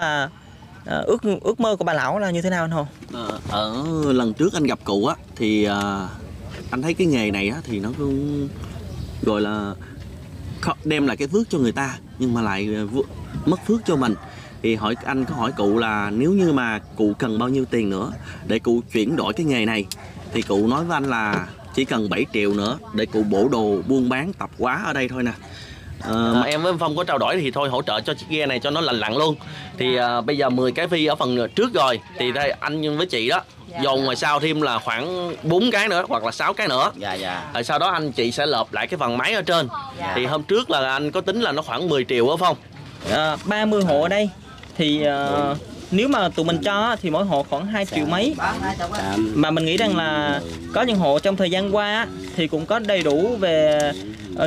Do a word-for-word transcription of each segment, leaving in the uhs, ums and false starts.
À, ước ước mơ của bà lão là như thế nào anh Hồ? Ở lần trước anh gặp cụ á thì à, anh thấy cái nghề này á thì nó cũng gọi là đem lại cái phước cho người ta nhưng mà lại mất phước cho mình. Thì hỏi anh có hỏi cụ là nếu như mà cụ cần bao nhiêu tiền nữa để cụ chuyển đổi cái nghề này thì cụ nói với anh là chỉ cần bảy triệu nữa để cụ bổ đồ buôn bán tạp hóa ở đây thôi nè. Ờ, mà em với Phong có trao đổi thì thôi hỗ trợ cho chiếc ghe này cho nó lành lặn luôn. Thì à, bây giờ mười cái phi ở phần trước rồi thì đây, anh với chị đó dồn ngoài sau thêm là khoảng bốn cái nữa hoặc là sáu cái nữa. Dạ dạ. Rồi sau đó anh chị sẽ lợp lại cái phần máy ở trên. Dạ. Thì hôm trước là anh có tính là nó khoảng mười triệu đó Phong. À, ba mươi hộ ở đây thì uh, nếu mà tụi mình cho thì mỗi hộ khoảng hai triệu mấy. Mà mình nghĩ rằng là có những hộ trong thời gian qua thì cũng có đầy đủ về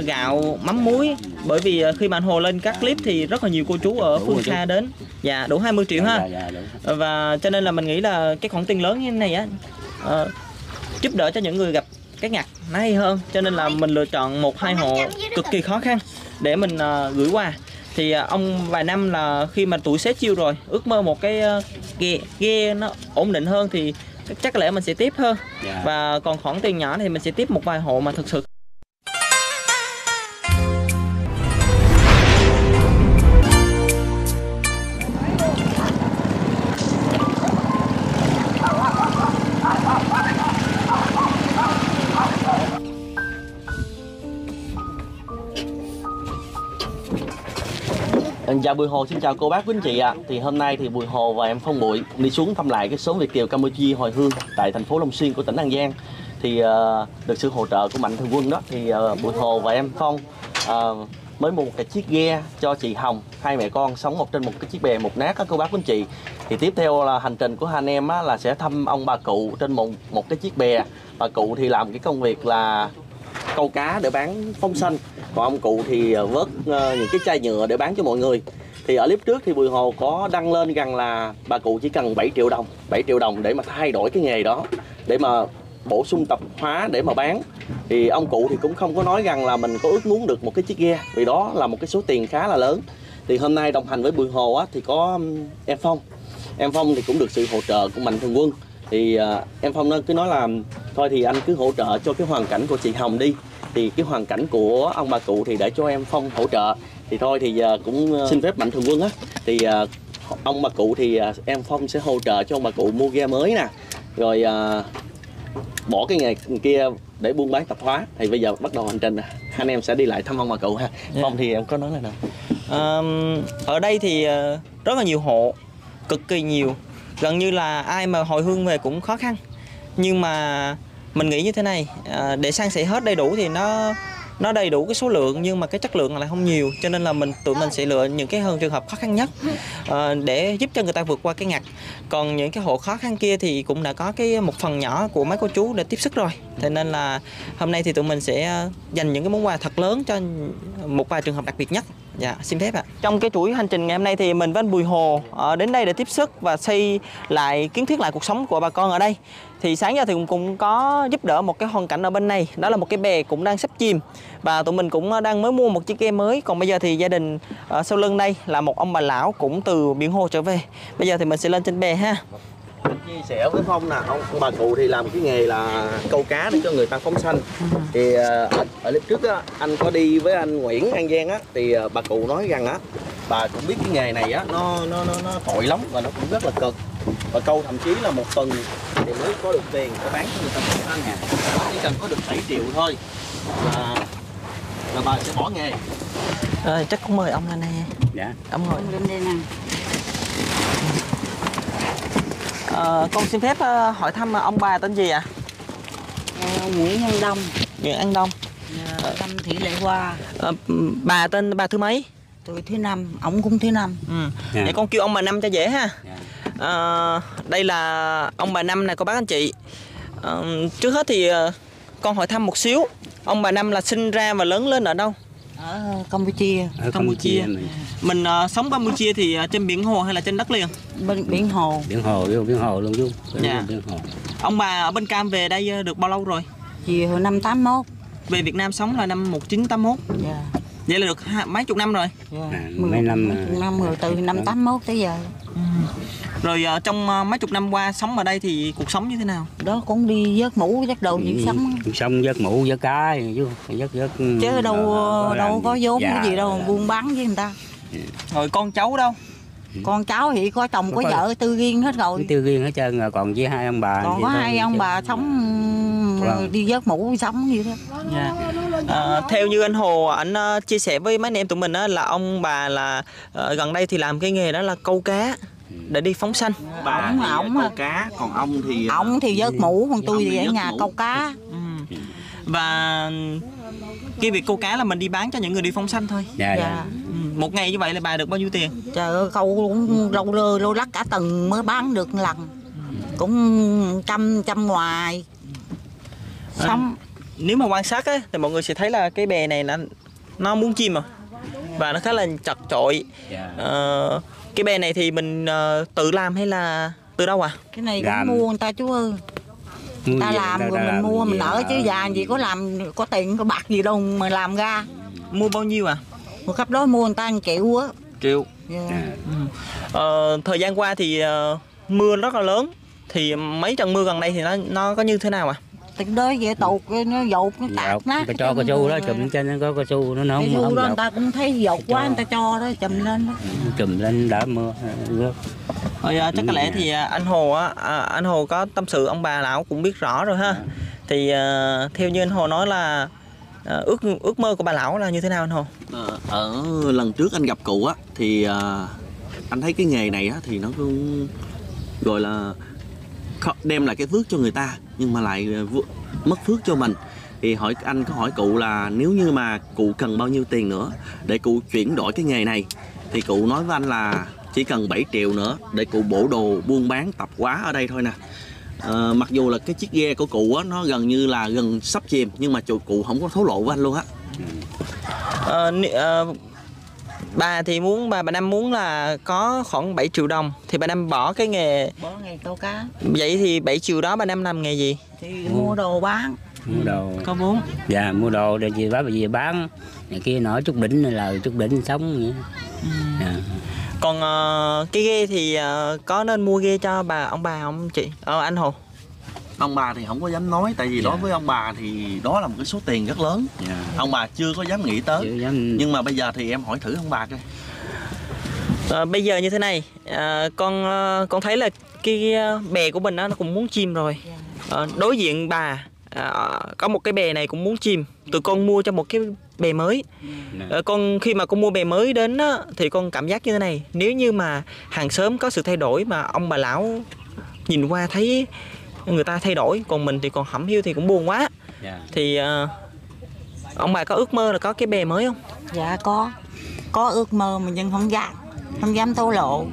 gạo, mắm muối. Bởi vì khi mà anh Hồ lên các clip thì rất là nhiều cô chú ở phương xa đến. Dạ, đủ hai mươi triệu ha. Và cho nên là mình nghĩ là cái khoản tiền lớn như thế này á uh, giúp đỡ cho những người gặp cái ngặt nó hay hơn. Cho nên là mình lựa chọn một hai hộ cực kỳ khó khăn để mình uh, gửi qua. Thì ông vài năm là khi mà tuổi xế chiêu rồi, ước mơ một cái ghe, ghe nó ổn định hơn thì chắc có lẽ mình sẽ tiếp hơn. Yeah. Và còn khoản tiền nhỏ thì mình sẽ tiếp một vài hộ mà thực sự. Chào Bùi Hồ, xin chào cô bác quý anh chị ạ. À. Thì hôm nay thì Bùi Hồ và em Phong Bụi đi xuống thăm lại cái xóm Việt kiều Campuchia hồi hương tại thành phố Long Xuyên của tỉnh An Giang. Thì uh, được sự hỗ trợ của Mạnh Thường Quân đó thì uh, Bùi Hồ và em Phong uh, mới mua một cái chiếc ghe cho chị Hồng, hai mẹ con sống một trên một cái chiếc bè một nát các cô bác quý anh chị. Thì tiếp theo là hành trình của hai anh em á, là sẽ thăm ông bà cụ trên một một cái chiếc bè. Bà cụ thì làm cái công việc là câu cá để bán phong xanh, còn ông cụ thì vớt uh, những cái chai nhựa để bán cho mọi người. Thì ở clip trước thì Bùi Hồ có đăng lên rằng là bà cụ chỉ cần bảy triệu đồng, bảy triệu đồng để mà thay đổi cái nghề đó, để mà bổ sung tạp hóa để mà bán. Thì ông cụ thì cũng không có nói rằng là mình có ước muốn được một cái chiếc ghe, vì đó là một cái số tiền khá là lớn. Thì hôm nay đồng hành với Bùi Hồ á, thì có em Phong. Em Phong thì cũng được sự hỗ trợ của Mạnh Thường Quân. Thì uh, em Phong nó cứ nói là thôi thì anh cứ hỗ trợ cho cái hoàn cảnh của chị Hồng đi, thì cái hoàn cảnh của ông bà cụ thì để cho em Phong hỗ trợ. Thì thôi thì uh, cũng uh, xin phép Mạnh Thường Quân á, thì uh, ông bà cụ thì uh, em Phong sẽ hỗ trợ cho ông bà cụ mua ghe mới nè, rồi uh, bỏ cái nghề kia để buôn bán tạp hóa. Thì bây giờ bắt đầu hành trình nè, anh em sẽ đi lại thăm ông bà cụ ha. Yeah. Phong thì em có nói là nào uh, ở đây thì uh, rất là nhiều hộ, cực kỳ nhiều, gần như là ai mà hồi hương về cũng khó khăn. Nhưng mà mình nghĩ như thế này, à, để san sẻ hết đầy đủ thì nó nó đầy đủ cái số lượng nhưng mà cái chất lượng lại không nhiều. Cho nên là mình tụi mình sẽ lựa những cái hơn trường hợp khó khăn nhất à, để giúp cho người ta vượt qua cái ngặt. Còn những cái hộ khó khăn kia thì cũng đã có cái một phần nhỏ của mấy cô chú để tiếp sức rồi. Thế nên là hôm nay thì tụi mình sẽ dành những cái món quà thật lớn cho một vài trường hợp đặc biệt nhất. Dạ, xin phép ạ. Trong cái chuỗi hành trình ngày hôm nay thì mình với anh Bùi Hồ đến đây để tiếp sức và xây lại, kiến thiết lại cuộc sống của bà con ở đây. Thì sáng giờ thì cũng, cũng có giúp đỡ một cái hoàn cảnh ở bên này. Đó là một cái bè cũng đang sắp chìm. Và tụi mình cũng đang mới mua một chiếc ghe mới. Còn bây giờ thì gia đình ở sau lưng đây là một ông bà lão cũng từ biển Hồ trở về. Bây giờ thì mình sẽ lên trên bè ha. Chia sẻ với Phong nè, ông bà cụ thì làm cái nghề là câu cá để cho người ta phóng sanh. Thì ở, ở clip trước á, anh có đi với anh Nguyễn An Giang á, thì bà cụ nói rằng á, bà cũng biết cái nghề này á, nó nó nó, nó tội lắm và nó cũng rất là cực. Và câu thậm chí là một tuần thì mới có được tiền để bán cho người ta phóng sanh. Chỉ cần có được bảy triệu thôi là, là bà sẽ bỏ nghề. À, chắc cũng mời ông lên đây. Dạ. Ông ngồi lên đây nè. À, con xin phép hỏi thăm ông bà tên gì ạ? À? À, Nguyễn An Đông. Nguyễn An Đông. À, Tân Thị Lệ Hoa. À, bà tên bà thứ mấy? Tôi thứ năm, ông cũng thứ năm. Ừ. Dạ. Để con kêu ông bà Năm cho dễ ha. Dạ. À, đây là ông bà Năm này cô bác anh chị. À, trước hết thì con hỏi thăm một xíu. Ông bà Năm là sinh ra và lớn lên ở đâu? Ở Campuchia. Ở Campuchia. Campuchia. Mình uh, sống Campuchia thì uh, trên biển Hồ hay là trên đất liền? Bên biển Hồ. Biển Hồ, biển Hồ luôn chứ. Dạ. Biển Hồ. Ông bà ở bên Cam về đây uh, được bao lâu rồi? Thì hồi năm tám mốt. Về Việt Nam sống là năm một nghìn chín trăm tám mươi mốt. Dạ. Vậy là được mấy chục năm rồi? À, mấy năm rồi, từ năm tám mốt tới giờ. Ừ. Rồi trong mấy chục năm qua sống ở đây thì cuộc sống như thế nào? Đó, cũng đi vớt mũ, vớt đồ gì sống. Sống vớt mũ, vớt cá, vớt vớt... Chứ đâu đó, đâu có vốn dạ, cái gì đâu, buôn bán với người ta. Rồi con cháu đâu? Con cháu thì có chồng, có, có vợ, tư riêng hết rồi. Tư riêng hết trơn rồi, còn với hai ông bà. Còn có hai ông bà sống vâng. đi vớt mũ sống như thế. Yeah. À, theo như anh Hồ, anh chia sẻ với mấy anh em tụi mình á, là ông bà là gần đây thì làm cái nghề đó là câu cá để đi phóng sanh. Bà thì ổng câu cá, còn ông thì ông thì vớt mũ, còn tôi thì ở nhà mũ. câu cá. Ừ. Và cái việc câu cá là mình đi bán cho những người đi phóng sanh thôi. Dạ. Yeah, yeah. yeah. Một ngày như vậy là bà được bao nhiêu tiền? Trời ơi, câu cũng lâu lơ, lô lắc cả tuần mới bán được một lần. Cũng trăm, trăm ngoài. Xong. À, nếu mà quan sát á, thì mọi người sẽ thấy là cái bè này là nó muốn chim mà. Và nó khá là chật chội. À, cái bè này thì mình uh, tự làm hay là từ đâu à? Cái này cũng mua người ta chú ơi. Người ta làm rồi mình mua, mình ở chứ già gì có làm, có tiền, có bạc gì đâu mà làm ra. Mua bao nhiêu à? Một khắp đó mua người ta một triệu á. Triệu. Yeah. Ừ. Ờ, thời gian qua thì uh, mưa rất là lớn. Thì mấy trận mưa gần đây thì nó nó có như thế nào ạ? À? Tình đó về tột, nó dột, nó tạt nát. Cho cái, cái su đó, chùm trên nó có cái su nó nóng. Cái su đó người ta cũng thấy dột quá, người ta cho đó, chùm lên đó. Chùm lên đỡ mưa. Rồi, chắc ừ. có lẽ thì anh Hồ á, anh Hồ có tâm sự ông bà lão cũng biết rõ rồi ha. À. Thì uh, theo như anh Hồ nói là ước ước mơ của bà lão là như thế nào anh Hồ? Ở lần trước anh gặp cụ á thì anh thấy cái nghề này á thì nó cũng gọi là đem lại cái phước cho người ta nhưng mà lại mất phước cho mình. Thì hỏi anh có hỏi cụ là nếu như mà cụ cần bao nhiêu tiền nữa để cụ chuyển đổi cái nghề này thì cụ nói với anh là chỉ cần bảy triệu nữa để cụ bổ đồ buôn bán tập quá ở đây thôi nè. À, mặc dù là cái chiếc ghe của cụ á, nó gần như là gần sắp chìm nhưng mà chủ cụ không có thổ lộ với anh luôn á. À, à, bà thì muốn bà bà Năm muốn là có khoảng bảy triệu đồng thì bà Năm bỏ cái nghề bỏ nghề câu cá. Vậy thì bảy triệu đó bà Năm làm nghề gì? Thì mua đồ bán. Mua đồ. Có muốn? Dạ mua đồ để gì bán gì bán. Này kia nổi chút đỉnh này là chút đỉnh sống vậy. Ừ. Dạ. Còn uh, cái ghe thì uh, có nên mua ghe cho bà ông bà không chị? Ờ anh Hồ. Ông bà thì không có dám nói tại vì yeah. đối với ông bà thì đó là một cái số tiền rất lớn. Yeah. Ông bà chưa có dám nghĩ tới. Dám... Nhưng mà bây giờ thì em hỏi thử ông bà coi. À, bây giờ như thế này, à, con con thấy là cái bè của mình đó, nó cũng muốn chim rồi. À, đối diện bà à, có một cái bè này cũng muốn chim. Tụi con mua cho một cái bè mới. Ờ, con khi mà con mua bè mới đến á, thì con cảm giác như thế này. Nếu như mà hàng xóm có sự thay đổi mà ông bà lão nhìn qua thấy người ta thay đổi, còn mình thì còn hẩm hiu thì cũng buồn quá. Yeah. Thì uh, ông bà có ước mơ là có cái bè mới không? Dạ có. Có ước mơ mà nhưng không dám. Không dám thổ lộ.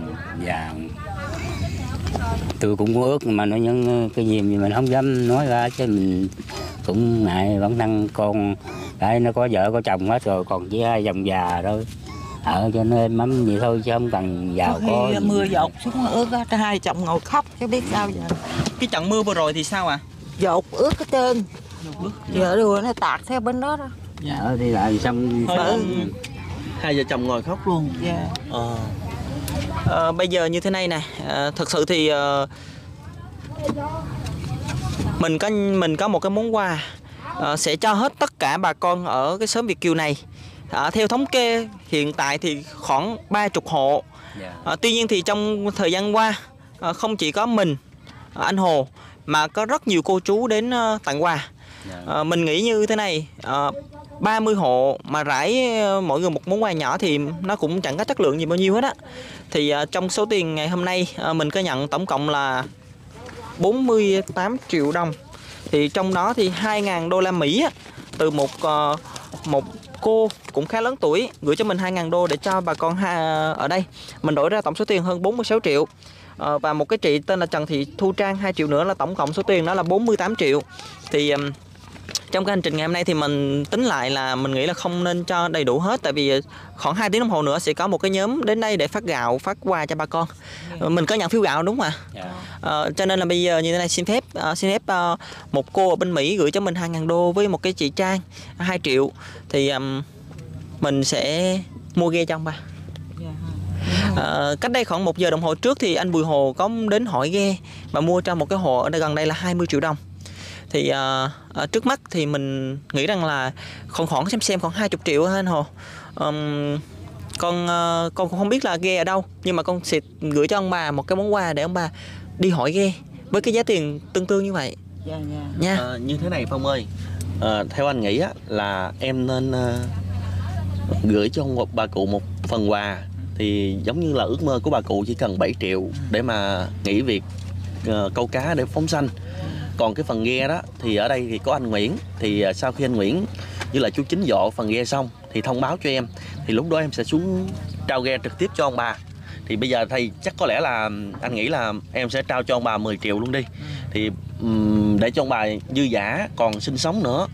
Dạ. Tôi cũng có ước mà nói những cái gì mình không dám nói ra chứ mình cũng ngại bản thân con. Đấy, nó có vợ có chồng hết rồi còn chỉ hai dòng già thôi ở cho nên mắm gì thôi chứ không cần giàu có khi mưa dột xuống ướt á hai chồng ngồi khóc chứ biết sao giờ. Cái trận mưa vừa rồi thì sao ạ? À? Dột ướt hết trơn vợ đùa nó tạt theo bên đó đó dạ thì lại xong hai vợ chồng ngồi khóc luôn. Yeah. Ờ. À, bây giờ như thế này nè à, thật sự thì à, mình có mình có một cái món quà À, sẽ cho hết tất cả bà con ở cái xóm Việt Kiều này. À, theo thống kê hiện tại thì khoảng ba mươi hộ. À, tuy nhiên thì trong thời gian qua à, không chỉ có mình à, anh Hồ mà có rất nhiều cô chú đến à, tặng quà. À, mình nghĩ như thế này à, ba mươi hộ mà rải mỗi người một món quà nhỏ thì nó cũng chẳng có chất lượng gì bao nhiêu hết á. Thì à, trong số tiền ngày hôm nay à, mình có nhận tổng cộng là bốn mươi tám triệu đồng. Thì trong đó thì hai ngàn đô la Mỹ từ một một cô cũng khá lớn tuổi gửi cho mình hai ngàn đô để cho bà con ở đây. Mình đổi ra tổng số tiền hơn bốn mươi sáu triệu. Và một cái chị tên là Trần Thị Thu Trang hai triệu nữa là tổng cộng số tiền đó là bốn mươi tám triệu. Thì trong cái hành trình ngày hôm nay thì mình tính lại là mình nghĩ là không nên cho đầy đủ hết. Tại vì khoảng hai tiếng đồng hồ nữa sẽ có một cái nhóm đến đây để phát gạo, phát quà cho bà con. Mình có nhận phiếu gạo đúng không ạ? Yeah. À, cho nên là bây giờ như thế này xin phép uh, xin phép uh, một cô ở bên Mỹ gửi cho mình hai ngàn đô với một cái chị Trang hai triệu. Thì um, mình sẽ mua ghe cho ông ba. À, cách đây khoảng một giờ đồng hồ trước thì anh Bùi Hồ có đến hỏi ghe mà mua cho một cái hộ ở gần đây là hai mươi triệu đồng. Thì à, à, trước mắt thì mình nghĩ rằng là khoảng khoảng xem xem khoảng hai mươi triệu ha anh Hồ. À, con à, con cũng không biết là ghe ở đâu, nhưng mà con sẽ gửi cho ông bà một cái món quà để ông bà đi hỏi ghe với cái giá tiền tương tương như vậy. Yeah, yeah. Nha. À, như thế này Phong ơi, à, theo anh nghĩ á, là em nên à, gửi cho một bà cụ một phần quà. Thì giống như là ước mơ của bà cụ chỉ cần bảy triệu để mà nghỉ việc uh, câu cá để phóng sanh. Còn cái phần ghe đó thì ở đây thì có anh Nguyễn. Thì uh, sau khi anh Nguyễn như là chú Chính dọn phần ghe xong thì thông báo cho em. Thì lúc đó em sẽ xuống trao ghe trực tiếp cho ông bà. Thì bây giờ thầy chắc có lẽ là anh nghĩ là em sẽ trao cho ông bà mười triệu luôn đi. Thì um, để cho ông bà dư dả còn sinh sống nữa.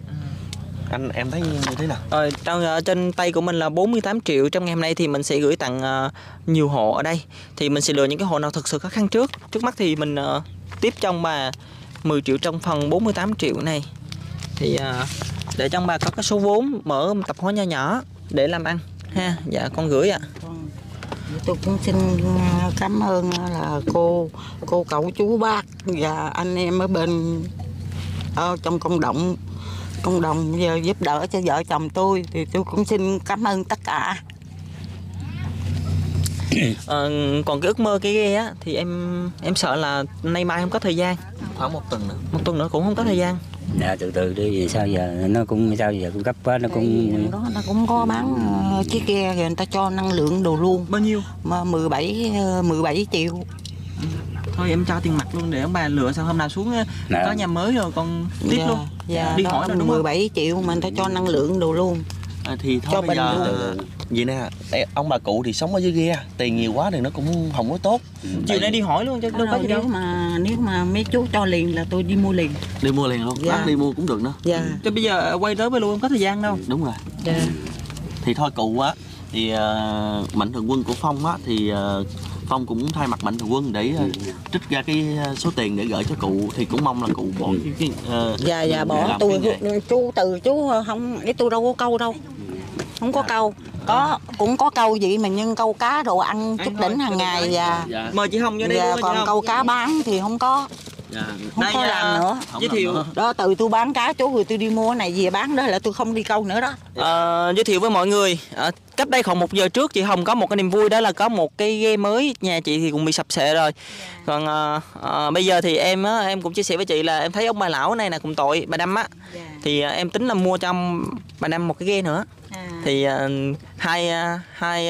Anh em thấy như thế nào? Ờ, trong, trên tay của mình là bốn mươi tám triệu. Trong ngày hôm nay thì mình sẽ gửi tặng uh, nhiều hộ ở đây. Thì mình sẽ lựa những cái hộ nào thật sự khó khăn trước. Trước mắt thì mình uh, tiếp cho ông bà mười triệu trong phần bốn mươi tám triệu này. Thì uh, để cho ông bà có cái số vốn mở tập hóa nhỏ nhỏ để làm ăn ha. Dạ con gửi ạ. À, tôi cũng xin cảm ơn là cô cô cậu chú bác và anh em ở bên ở trong công động cộng đồng giờ giúp đỡ cho vợ chồng tôi, thì tôi cũng xin cảm ơn tất cả. À, còn cái ước mơ cái ghe á thì em em sợ là nay mai không có thời gian, khoảng một tuần nữa một tuần nữa cũng không có thời gian. Dạ từ từ đi, vì sao giờ nó cũng sao giờ cũng cấp quá, nó cũng thì, đó, nó cũng có bán uh, chiếc ghe rồi người ta cho năng lượng đồ luôn. Bao nhiêu mà mười bảy triệu. Thôi em cho tiền mặt luôn để ông bà lựa, sao hôm nào xuống Đã. Có nhà mới rồi con tiếp yeah, luôn yeah, đi hỏi rồi đúng không? mười bảy triệu mà người ta cho năng lượng đồ luôn. À, thì thôi cho bây giờ từ... vậy nè, ông bà cụ thì sống ở dưới ghe, tiền nhiều quá thì nó cũng không có tốt. Chiều ừ. nay đi hỏi luôn cho đâu có gì đâu. Nếu mà nếu mà mấy chú cho liền là tôi đi mua liền. Đi mua liền luôn, yeah. Bác đi mua cũng được nữa. Dạ. Yeah. Cho bây giờ quay tới với luôn không có thời gian đâu. Ừ, đúng rồi. Yeah. Thì thôi cụ á, thì uh, Mạnh Thường Quân của Phong á thì uh, Phong cũng thay mặt Mạnh Thường Quân để uh, trích ra cái số tiền để gửi cho cụ, thì cũng mong là cụ bỏ cái uh, dạ dạ bỏ tôi chú từ chú không để tôi đâu có câu đâu. Không có câu. Có cũng có câu vậy mà nhưng câu cá đồ ăn chút đỉnh hàng ngày và dạ. Mời chị Hồng vô đây dạ, còn không? Câu cá bán thì không có. Dạ. Không đây có là... làm nữa. Giới thiệu đó, từ tôi bán cá chú rồi tôi đi mua cái này về bán đó là tôi không đi câu nữa đó. À, giới thiệu với mọi người, à, cách đây khoảng một giờ trước chị Hồng có một cái niềm vui đó là có một cái ghe mới, nhà chị thì cũng bị sập sệ rồi. Còn à, à, bây giờ thì em á, em cũng chia sẻ với chị là em thấy ông bà lão này là cũng tội bà Đâm á. Dạ. Thì à, em tính là mua cho bà Đâm một cái ghe nữa. À. Thì à, hai hai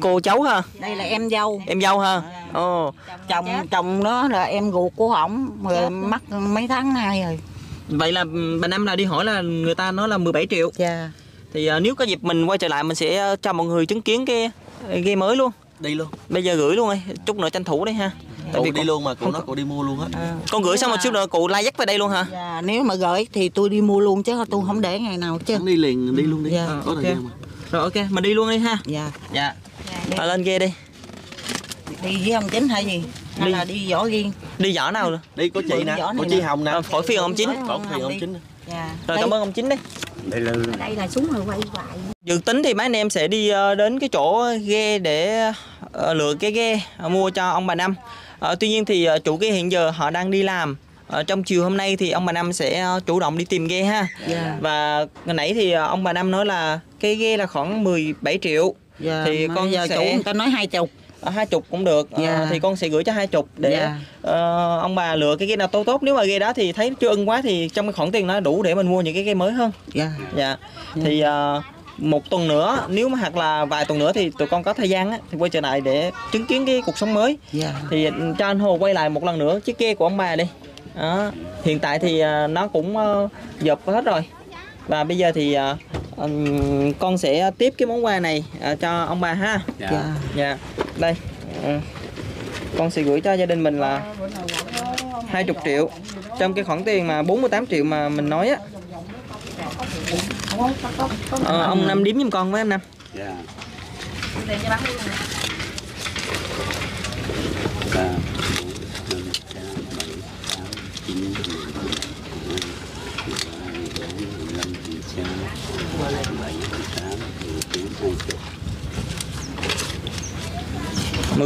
cô cháu ha. Đây là em dâu. Em dâu ha. Ồ. Chồng chồng đó là em ruột của ổng, mất mấy tháng nay rồi. Vậy là bà Năm là đi hỏi là người ta nói là mười bảy triệu. Dạ. Thì uh, nếu có dịp mình quay trở lại mình sẽ cho mọi người chứng kiến cái ghe mới luôn. Đi luôn. Bây giờ gửi luôn ơi, chút nữa tranh thủ đi ha. Tại vì đi con, luôn mà cụ nói cụ đi mua luôn á. À, con gửi xong mà... một xíu nữa cụ lai dắt về đây luôn hả? Dạ, nếu mà gửi thì tôi đi mua luôn chứ tôi không để ngày nào chứ. Không đi liền đi luôn đi. Dạ, à, có okay. Thời gian mà. Rồi ok, mình đi luôn đi ha. Dạ. Dạ. Dạ. Lên ghe đi. Đi với ông Chính hay gì? Hay đi. Là đi vỏ riêng? Đi vỏ nào luôn? Đi có chị nè, có chị Hồng nè. À, khỏi phiền ông Chính. Khỏi phiền ông Chính. Dạ. Rồi đây. Cảm ơn ông Chính đi. Đây là đây là súng rồi quay hoài. Dự tính thì mấy anh em sẽ đi đến cái chỗ ghe để lựa cái ghe mua cho ông bà Năm. À, tuy nhiên thì chủ ghe hiện giờ họ đang đi làm. À, trong chiều hôm nay thì ông bà Năm sẽ chủ động đi tìm ghe ha. Yeah. Và hồi nãy thì ông bà Năm nói là cái ghe là khoảng mười bảy triệu. Yeah. Thì con giờ sẽ... chủ người ta nói hai chục. Hai chục cũng được. Yeah. À, thì con sẽ gửi cho hai chục để yeah. uh, ông bà lựa cái ghe nào tốt tốt. Nếu mà ghe đó thì thấy chưa ưng quá thì trong cái khoản tiền nó đủ để mình mua những cái ghe mới hơn. Dạ. Yeah. Yeah. Yeah. Thì uh, một tuần nữa, nếu mà hoặc là vài tuần nữa thì tụi con có thời gian á, thì quay trở lại để chứng kiến cái cuộc sống mới. Yeah. Thì cho anh Hồ quay lại một lần nữa chiếc ghe của ông bà đi. Đó. Hiện tại thì nó cũng dập hết rồi. Và bây giờ thì um, con sẽ tiếp cái món quà này uh, cho ông bà ha. Dạ. Yeah. Yeah. Đây. Uh, con sẽ gửi cho gia đình mình là hai mươi triệu. Trong cái khoản tiền mà bốn mươi tám triệu mà mình nói á. Ờ, ông Năm điếm giùm con với em Năm. Dạ.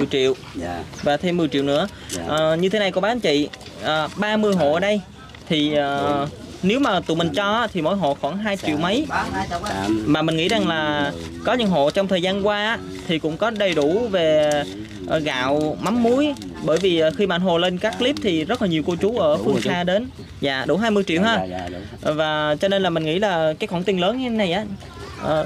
mười triệu. Dạ. Và thêm mười triệu nữa. Dạ. À, như thế này cô bác anh chị, à, ba mươi hộ ở đây thì à, nếu mà tụi mình cho thì mỗi hộ khoảng hai triệu mấy. Mà mình nghĩ rằng là có những hộ trong thời gian qua thì cũng có đầy đủ về gạo, mắm muối. Bởi vì khi mà anh Hồ lên các clip thì rất là nhiều cô chú ở phương xa đến. Dạ, đủ hai mươi triệu ha. Và cho nên là mình nghĩ là cái khoản tiền lớn như thế này á, à,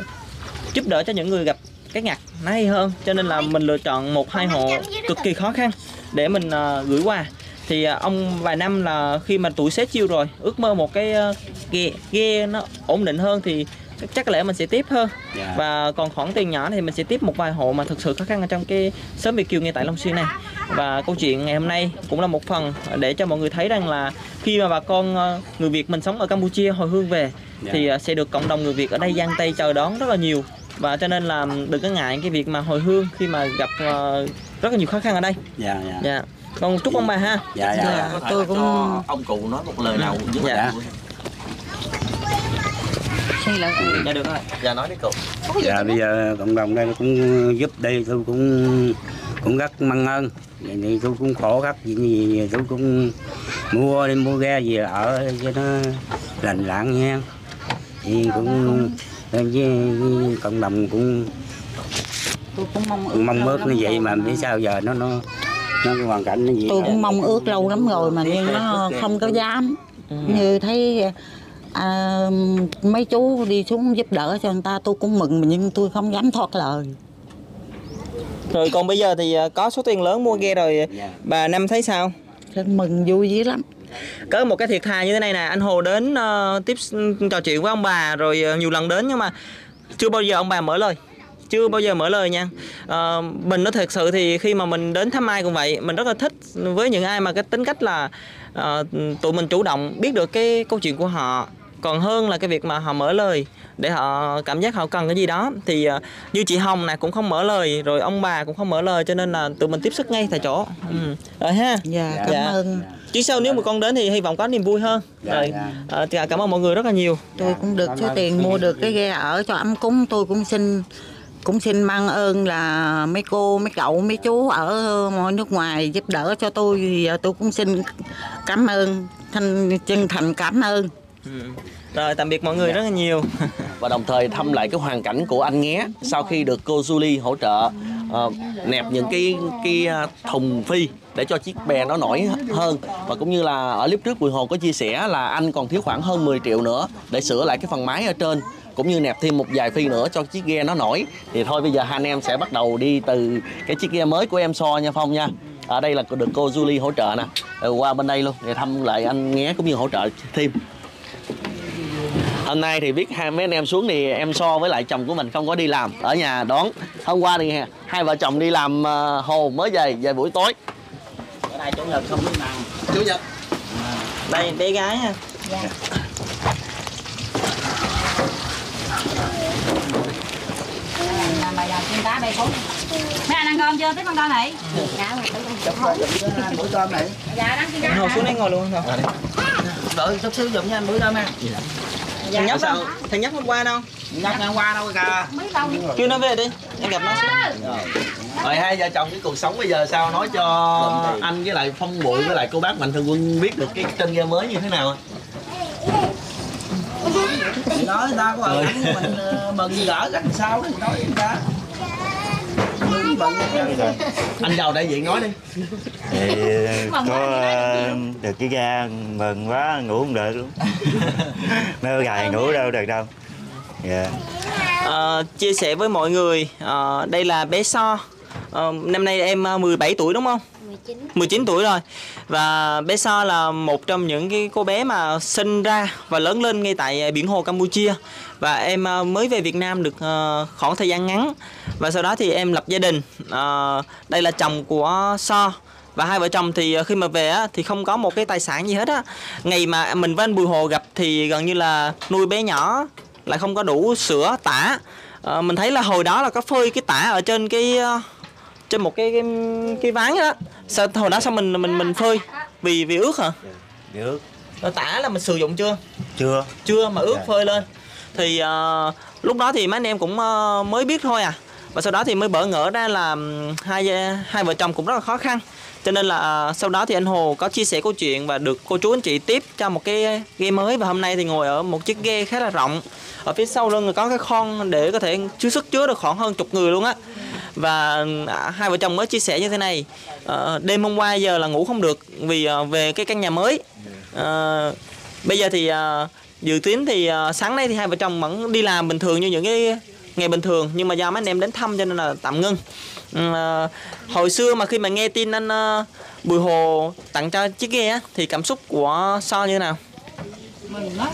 giúp đỡ cho những người gặp các ngặt nó hay hơn. Cho nên là mình lựa chọn một hai hộ cực kỳ khó khăn để mình uh, gửi quà. Thì uh, ông vài năm là khi mà tuổi xế chiêu rồi, ước mơ một cái uh, ghe, ghe nó ổn định hơn thì chắc lẽ mình sẽ tiếp hơn. Yeah. Và còn khoản tiền nhỏ thì mình sẽ tiếp một vài hộ mà thực sự khó khăn ở trong cái xóm Việt Kiều ngay tại Long Xuyên này. Và câu chuyện ngày hôm nay cũng là một phần để cho mọi người thấy rằng là khi mà bà con uh, người Việt mình sống ở Campuchia hồi hương về, yeah, thì uh, sẽ được cộng đồng người Việt ở đây giang tay chờ đón rất là nhiều. Và cho nên là đừng có ngại cái việc mà hồi hương khi mà gặp uh, rất là nhiều khó khăn ở đây. Dạ, dạ, dạ. Con chúc ông bà ha. Dạ, dạ, dạ. Dạ. Tôi cũng... Ông cụ nói một lời nào với dạ. Dạ. Dạ, được rồi. Dạ, nói đi cụ. Dạ, bây giờ cộng đồng đây cũng giúp đây, tôi cũng cũng rất mong ơn. Thì tôi cũng khổ gấp gì, gì tôi cũng mua đi mua ghe gì ở cho nó lành lặn nha. Thì cũng... với cộng đồng cũng tôi cũng mong ước mong ước như vậy mà biết sao giờ nó nó nó cái hoàn cảnh nó vậy. Tôi cũng mong ước lâu lắm rồi mà nhưng nó không có dám. Ừ. Như thấy à, mấy chú đi xuống giúp đỡ cho người ta tôi cũng mừng mà nhưng tôi không dám thoát lời. Rồi còn bây giờ thì có số tiền lớn mua ghe rồi, yeah, bà Năm thấy sao? Rất mừng vui dữ lắm. Có một cái thiệt thà như thế này nè, anh Hồ đến uh, tiếp trò chuyện với ông bà rồi uh, nhiều lần đến nhưng mà chưa bao giờ ông bà mở lời, chưa bao giờ mở lời nha. Uh, mình nó thật sự thì khi mà mình đến thăm ai cũng vậy, mình rất là thích với những ai mà cái tính cách là uh, tụi mình chủ động biết được cái câu chuyện của họ còn hơn là cái việc mà họ mở lời để họ cảm giác họ cần cái gì đó. Thì uh, như chị Hồng này cũng không mở lời rồi ông bà cũng không mở lời cho nên là tụi mình tiếp sức ngay tại chỗ. Ừ. Rồi ha. Dạ, cảm dạ. ơn. Chứ sau nếu mà con đến thì hy vọng có niềm vui hơn. Dạ, rồi dạ. À, cảm ơn mọi người rất là nhiều. Tôi cũng được số tiền mua được cái ghe ở cho ấm cúng, tôi cũng xin cũng xin mang ơn là mấy cô, mấy cậu, mấy chú ở nước ngoài giúp đỡ cho tôi thì tôi cũng xin cảm ơn, thành chân thành cảm ơn. Ừ. Rồi tạm biệt mọi người dạ. rất là nhiều. Và đồng thời thăm lại cái hoàn cảnh của anh Nghé sau khi được cô Julie hỗ trợ uh, nẹp những cái cái thùng phi để cho chiếc bè nó nổi hơn. Và cũng như là ở clip trước Bùi Hồ có chia sẻ là anh còn thiếu khoảng hơn mười triệu nữa để sửa lại cái phần mái ở trên, cũng như nẹp thêm một vài phi nữa cho chiếc ghe nó nổi. Thì thôi bây giờ hai anh em sẽ bắt đầu đi từ cái chiếc ghe mới của em So nha Phong nha. Ở đây là được cô Julie hỗ trợ nè, rồi qua bên đây luôn để thăm lại anh Nghé cũng như hỗ trợ thêm. Hôm nay thì biết hai mấy anh em xuống thì em So với lại chồng của mình không có đi làm, ở nhà đón. Hôm qua thì hai vợ chồng đi làm uh, hồ mới về, về buổi tối. Ở đây chủ nhật không biết nào. Chủ nhật. À, đây bé gái ha. Dạ. Mày làm trên đá đây xuống. Mấy anh ăn cơm chưa? Tiếp con cơm này. Dạ. Buổi cơm này. Dạ đang trên đá. Ngồi xuống đây ngồi luôn thôi. Đợi chút xíu dùm cho anh buổi cơm ha. Dạ, thằng nhóc sao? Đâu? Thằng nhóc hôm qua đâu? Nhóc hôm qua đâu kìa? Kêu nó về đi, em gặp nó xuống. Rồi hai vợ chồng cái cuộc sống bây giờ sao nói cho anh với lại Phong Bụi với lại cô bác Mạnh Thường Quân biết được cái trên ghe mới như thế nào? Thì nói người ta có ừ. mình mừng gỡ gánh sao đó, nói người ta. Anh giàu đại diện nói đi. Thì có được cái ghe mừng quá ngủ không được luôn. Mơ gài ngủ đâu được đâu. Yeah. À, chia sẻ với mọi người, à, đây là bé So. À, năm nay em mười bảy tuổi đúng không? mười chín tuổi rồi. Và bé So là một trong những cái cô bé mà sinh ra và lớn lên ngay tại biển Hồ Campuchia. Và em mới về Việt Nam được khoảng thời gian ngắn và sau đó thì em lập gia đình. À, đây là chồng của So và hai vợ chồng thì khi mà về thì không có một cái tài sản gì hết á. Ngày mà mình với anh Bùi Hồ gặp thì gần như là nuôi bé nhỏ lại không có đủ sữa tã. À, mình thấy là hồi đó là có phơi cái tã ở trên cái trên một cái cái, cái ván đó. Sao hồi đó sao mình mình mình phơi vì vì ướt hả? Vì ướt. Tả là mình sử dụng chưa? Chưa. Chưa mà ướt phơi lên. Thì uh, lúc đó thì mấy anh em cũng uh, mới biết thôi à. Và sau đó thì mới bỡ ngỡ ra là hai hai vợ chồng cũng rất là khó khăn. Cho nên là sau đó thì anh Hồ có chia sẻ câu chuyện và được cô chú anh chị tiếp cho một cái ghe mới. Và hôm nay thì ngồi ở một chiếc ghe khá là rộng. Ở phía sau lưng có cái khoang để có thể chứa sức chứa được khoảng hơn chục người luôn á. Và hai vợ chồng mới chia sẻ như thế này: đêm hôm qua giờ là ngủ không được vì về cái căn nhà mới. À, bây giờ thì dự tính thì sáng nay thì hai vợ chồng vẫn đi làm bình thường như những cái ngày bình thường, nhưng mà do mấy anh em đến thăm cho nên là tạm ngưng. À, hồi xưa mà khi mà nghe tin anh uh, Bùi Hồ tặng cho chiếc ghe á, thì cảm xúc của So như thế nào? Em mừng quá,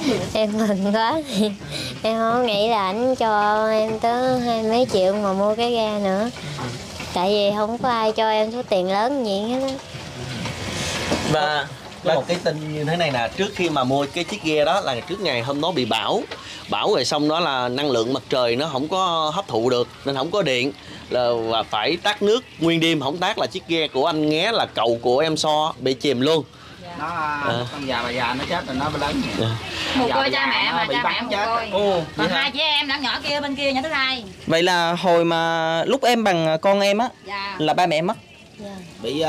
em không nghĩ là ảnh cho em tới hai mấy triệu mà mua cái ghe nữa, tại vì không có ai cho em số tiền lớn gì hết á. Và có một cái tin như thế này nè, trước khi mà mua cái chiếc ghe đó là trước ngày hôm đó bị bão. Bão rồi xong đó là năng lượng mặt trời nó không có hấp thụ được nên không có điện, là phải tắt nước nguyên đêm, không tắt là chiếc ghe của anh Nghé là cậu của em So bị chìm luôn. Nó à. Con già bà già nó chết rồi nó mới lớn. À. Mồ côi cha mẹ mà cha mẹ mồ côi. Còn hai chị em đang nhỏ kia bên kia nhỏ thứ hai. Vậy là hồi mà lúc em bằng con em á, dạ, là ba mẹ mất. Dạ. Bị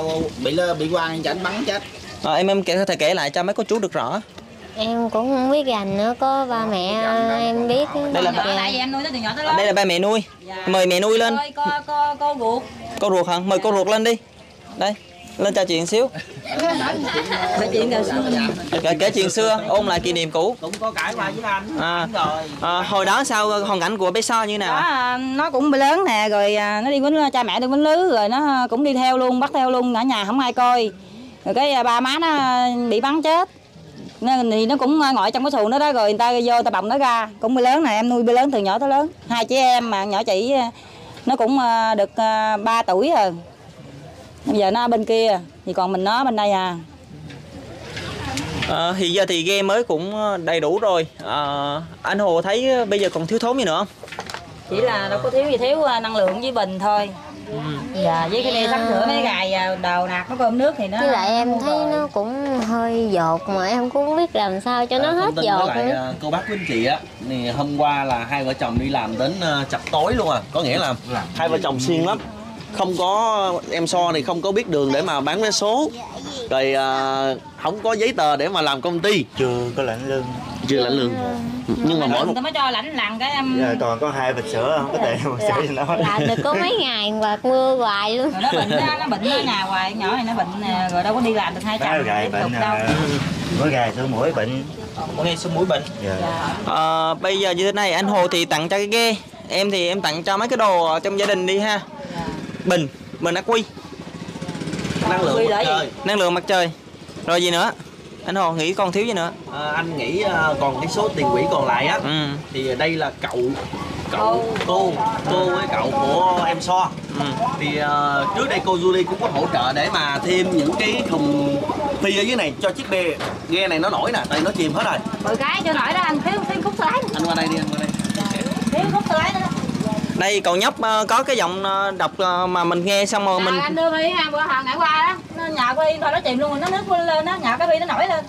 uh, bị bị quan chảnh bắn chết. À, em em kể thể kể lại cho mấy cô chú được rõ. Em cũng không biết rành nữa, có ba mẹ em biết. Đây là ba em nuôi từ nhỏ tới lớn. Đây là ba mẹ nuôi. Dạ. Mời mẹ nuôi lên. Ơi, cô cô cô ruột. Cô ruột hả? Mời dạ, cô ruột lên đi. Đây, lên trò chuyện xíu. Kể chuyện đời xưa. Kể, kể chuyện xưa, ôn lại kỷ niệm cũ. Cũng có cãi qua với anh. À, à, hồi đó sao hoàn cảnh của bé So như nào? Đó, nó cũng lớn nè, rồi nó đi với cha mẹ đi với lứ, rồi nó cũng đi theo luôn, bắt theo luôn, ở nhà không ai coi. Rồi cái ba má nó bị bắn chết. Nên thì nó cũng ngồi trong cái xuồng đó đó, rồi người ta vô người ta bồng nó ra. Cũng bé lớn nè, em nuôi bé lớn từ nhỏ tới lớn. Hai chị em mà nhỏ chị nó cũng được ba tuổi rồi. Bây giờ nó bên kia, thì còn mình nó bên đây à. À hiện giờ thì ghe mới cũng đầy đủ rồi. À, anh Hồ thấy bây giờ còn thiếu thốn gì nữa không? Chỉ là đâu có thiếu gì, thiếu năng lượng với bình thôi. Ừ. Dạ, với cái này sắp sửa mấy ngày đầu nạc nó cơm nước thì nó. Với lại em thấy rồi, nó cũng hơi dột mà em cũng không biết làm sao cho à, nó hết dột. Với lại cô bác quý anh chị á, thì hôm qua là hai vợ chồng đi làm đến chập tối luôn à, có nghĩa là hai vợ chồng siêng lắm. Không có em So thì không có biết đường để mà bán vé số, rồi à, không có giấy tờ để mà làm công ty. Chưa có lãnh lương. Chưa lãnh lương. Nhưng mà mỗi một mới cho lãnh lặng cái em. Rồi còn có hai bịch sữa không có tiền một sữa gì nữa. Làm được có mấy ngày quạt mưa hoài luôn. Rồi nó bệnh đó, nó bệnh nó nhà hoài, nhỏ này nó bệnh nè, rồi đâu có đi làm được hai trăm tiếp tục đâu. Mỗi ngày sổ mũi bệnh. Mỗi ngày sổ mũi bệnh. À, bây giờ như thế này, anh Hồ thì tặng cho cái ghe, em thì em tặng cho mấy cái đồ trong gia đình đi ha. Bình, bình ắc quy, năng lượng mặt trời, năng lượng mặt trời, rồi gì nữa? Anh Hồ nghĩ còn thiếu gì nữa? À, anh nghĩ còn cái số tiền quỹ còn lại á, ừ, thì đây là cậu, cậu cô, cô với cậu của em So. Ừ. Thì uh, trước đây cô Julie cũng có hỗ trợ để mà thêm những cái thùng phi ở dưới này cho chiếc bè ghe này nó nổi nè, tại nó chìm hết rồi. Mười cái cho nổi đó anh, thiếu thêm khúc lái. Anh qua đây đi, anh qua đây. Thiếu khúc lái đó. Đây cậu nhóc có cái giọng đọc mà mình nghe xong rồi à, mình anh đưa mi ha, bữa hồi nãy qua đó nó nhào cái bi thôi nó chìm luôn rồi nó nước lên nó nhào cái bi nó nổi lên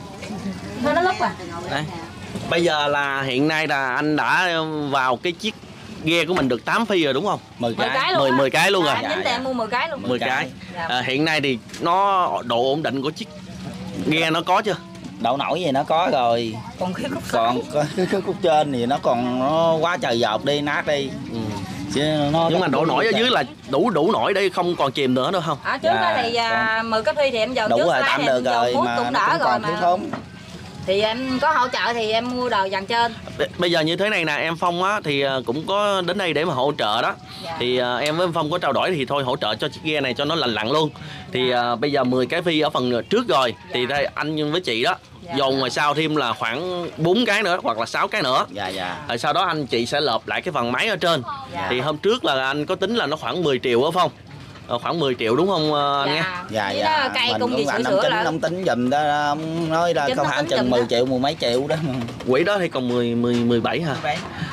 thôi nó lấp à. Đây. Bây giờ là hiện nay là anh đã vào cái chiếc ghe của mình được tám phi rồi đúng không? mười cái mười cái luôn rồi. Anh tính tiền mua mười cái luôn. mười cái. À, hiện nay thì nó độ ổn định của chiếc ghe nó có chưa? Đậu nổi gì nó có rồi. Còn cái khúc còn cái khúc trên thì nó còn nó quá trời dột đi nát đi. Ừ. Nó nhưng mà đổ nổi ở dưới là đủ đủ nổi đây không còn chìm nữa đâu không? Ở trước đó à, thì mười cái phi thì em vào trước rồi, tạm được rồi mà cũng đỡ rồi mà. Không? Thì em có hỗ trợ thì em mua đồ dàn trên. Bây giờ như thế này nè, em Phong á thì cũng có đến đây để mà hỗ trợ đó. Dạ. Thì em với em Phong có trao đổi thì thôi hỗ trợ cho chiếc ghe này cho nó lành lặn luôn. Thì dạ, bây giờ mười cái phi ở phần trước rồi. Dạ. Thì đây anh với chị đó. Dạ. Dồn ngoài sau thêm là khoảng bốn cái nữa hoặc là sáu cái nữa. Dạ dạ. Rồi sau đó anh chị sẽ lợp lại cái phần máy ở trên. Dạ. Thì hôm trước là anh có tính là nó khoảng mười triệu á Phong. Ờ, khoảng mười triệu đúng không anh Nghe? Dạ dạ. Cây dạ, cũng gì sửa sửa là ông tính giùm ta nói là không hạn chừng mười triệu mười mấy triệu đó. Quỹ đó thì còn mười mười mười bảy hả?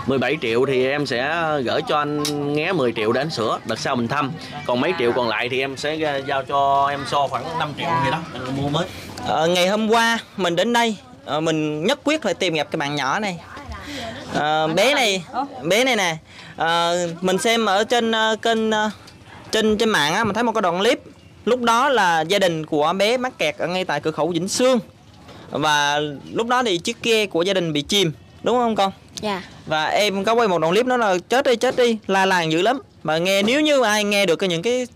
mười bảy triệu thì em sẽ gửi cho anh Nghe mười triệu để anh sửa, đợt sau mình thăm. Còn mấy triệu còn lại thì em sẽ giao cho em So khoảng năm triệu gì đó anh mua mới. À, ngày hôm qua mình đến đây mình nhất quyết phải tìm gặp cái bạn nhỏ này. à, bé này bé này nè, à, mình xem ở trên uh, kênh uh, trên trên mạng á, mình thấy một cái đoạn clip. Lúc đó là gia đình của bé mắc kẹt ở ngay tại cửa khẩu Vĩnh Xương, và lúc đó thì chiếc ghe của gia đình bị chìm, đúng không con? Dạ. Và em có quay một đoạn clip đó là chết đi chết đi la làng dữ lắm. Mà nghe, nếu như ai nghe được những cái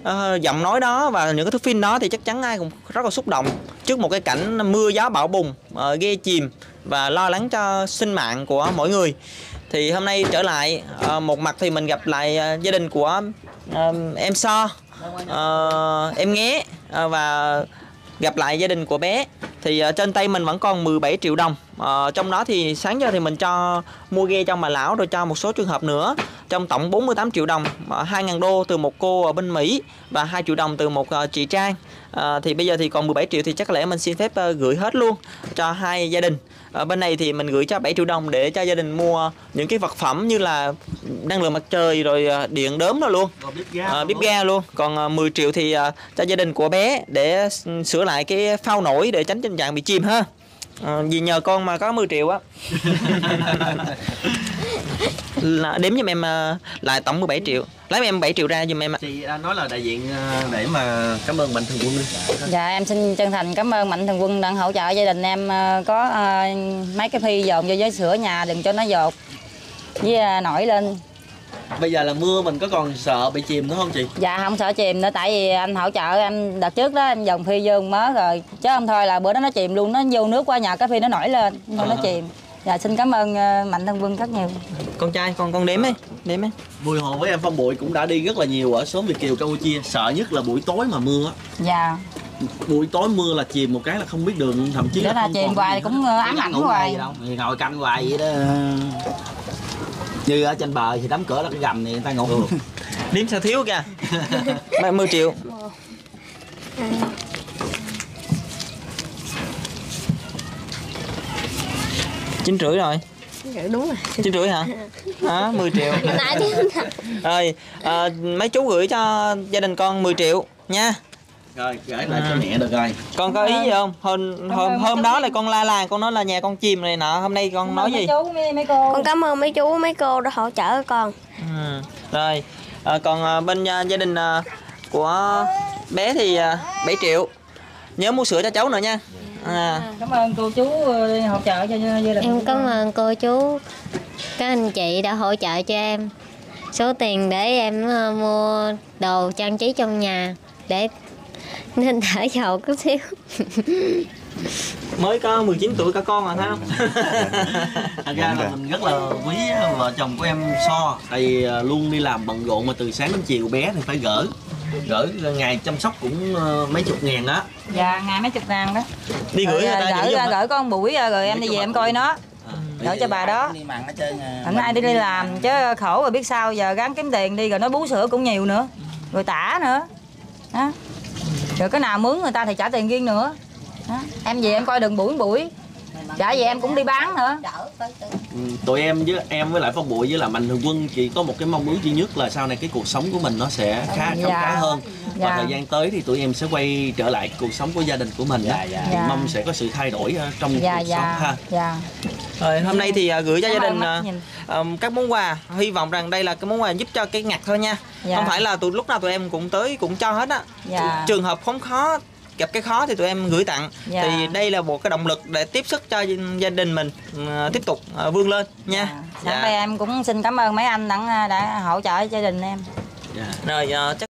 uh, giọng nói đó và những cái thước phim đó thì chắc chắn ai cũng rất là xúc động trước một cái cảnh mưa gió bão bùng, uh, ghe chìm và lo lắng cho sinh mạng của mỗi người. Thì hôm nay trở lại, uh, một mặt thì mình gặp lại uh, gia đình của uh, em So, uh, em Nghé, uh, và gặp lại gia đình của bé. Thì uh, trên tay mình vẫn còn mười bảy triệu đồng, uh, trong đó thì sáng giờ thì mình cho mua ghe cho bà lão, rồi cho một số trường hợp nữa, trong tổng bốn mươi tám triệu đồng, uh, hai nghìn đô từ một cô ở bên Mỹ và hai triệu đồng từ một uh, chị Trang. uh, Thì bây giờ thì còn mười bảy triệu, thì chắc lẽ mình xin phép uh, gửi hết luôn cho hai gia đình. Ở bên này thì mình gửi cho bảy triệu đồng để cho gia đình mua những cái vật phẩm như là năng lượng mặt trời, rồi điện đốm đó luôn, à, bếp ga luôn. Còn mười triệu thì cho gia đình của bé để sửa lại cái phao nổi để tránh tình trạng bị chìm ha. À, vì nhờ con mà có mười triệu á. Là đếm giùm em lại tổng mười bảy triệu. Lấy em bảy triệu ra giùm em ạ. Chị nói là đại diện để mà cảm ơn Mạnh Thường Quân đi. Dạ, em xin chân thành cảm ơn Mạnh Thường Quân đang hỗ trợ gia đình em có uh, mấy cái phi dồn vô với sữa nhà, đừng cho nó dột với uh, nổi lên. Bây giờ là mưa mình có còn sợ bị chìm nữa không chị? Dạ, không sợ chìm nữa, tại vì anh hỗ trợ em đợt trước đó em dồn phi vô mớ rồi. Chứ không thôi là bữa đó nó chìm luôn, nó vô nước qua nhà cái phi nó nổi lên, nó, à. nó chìm. Dạ, xin cảm ơn uh, Mạnh Thường Quân rất nhiều. Con trai con con đếm đi, đếm đi. Bùi Hồ với em Phong Bụi cũng đã đi rất là nhiều ở xóm Việt Kiều Campuchia, sợ nhất là buổi tối mà mưa. Dạ. Buổi tối mưa là chìm một cái là không biết đường, thậm chí là, là không chìm hoài cũng ám ảnh hoài. Ngồi canh hoài vậy đó. Như ở trên bờ thì đám cửa là cái gầm này người ta ngủ. Ừ. Đếm sao thiếu kìa. mười triệu. Chín rưỡi rồi. Đúng rồi. chín rưỡi hả? À, mười triệu. Rồi, à, mấy chú gửi cho gia đình con mười triệu nha. Rồi, gửi lại à. cho mẹ được rồi. Con có ý gì không? Hôm hôm, hôm đó là con la làng, con nói là nhà con chìm này nọ. Hôm nay con nói gì? Con cảm ơn mấy chú, mấy cô đã hỗ trợ con. Ừ. Rồi, à, còn bên gia đình của bé thì bảy triệu. Nhớ mua sữa cho cháu nữa nha. À. Cảm ơn cô chú hỗ trợ cho gia đình. Em cảm ơn cô chú, các anh chị đã hỗ trợ cho em số tiền để em mua đồ trang trí trong nhà để nên đỡ giàu chút xíu. Mới có mười chín tuổi cả con rồi thấy không? Thật ra là mình rất là quý vợ chồng của em So, tại vì luôn đi làm bận rộn mà từ sáng đến chiều bé thì phải gỡ. Gửi ngày chăm sóc cũng mấy chục ngàn đó. Dạ, ngày mấy chục ngàn đó. Đi gửi ra gửi, gửi, gửi, gửi con buổi rồi, rồi em đi về em coi nó. Gửi cho bà đó. Hôm nay đi đi làm chứ khổ rồi biết sao giờ, gắng kiếm tiền đi rồi nó bú sữa cũng nhiều nữa, rồi tả nữa. Đó. Rồi cái nào mướn người ta thì trả tiền riêng nữa. Đó. Em về em coi đừng buổi buổi. Dạ vậy em cũng đi bán nữa. Ừ, tụi em với em với lại Phong Bụi với là Mạnh Thường Quân chỉ có một cái mong ước duy nhất là sau này cái cuộc sống của mình nó sẽ khá khấm dạ. khá hơn. Và dạ. thời gian tới thì tụi em sẽ quay trở lại cuộc sống của gia đình của mình. Dạ, dạ. Dạ. Mong sẽ có sự thay đổi trong dạ, cuộc dạ. sống ha. Dạ. Rồi, hôm nay thì gửi cho gia đình uh, các món quà, hy vọng rằng đây là cái món quà giúp cho cái ngặt thôi nha. Dạ. Không phải là tụi lúc nào tụi em cũng tới cũng cho hết á. Dạ. Trường hợp không khó gặp cái khó thì tụi em gửi tặng. Dạ. Thì đây là một cái động lực để tiếp sức cho gia đình mình uh, tiếp tục uh, vươn lên nha. Dạ. Dạ. Sáng nay em cũng xin cảm ơn mấy anh đã, đã hỗ trợ gia đình em. Dạ. Rồi uh, chắc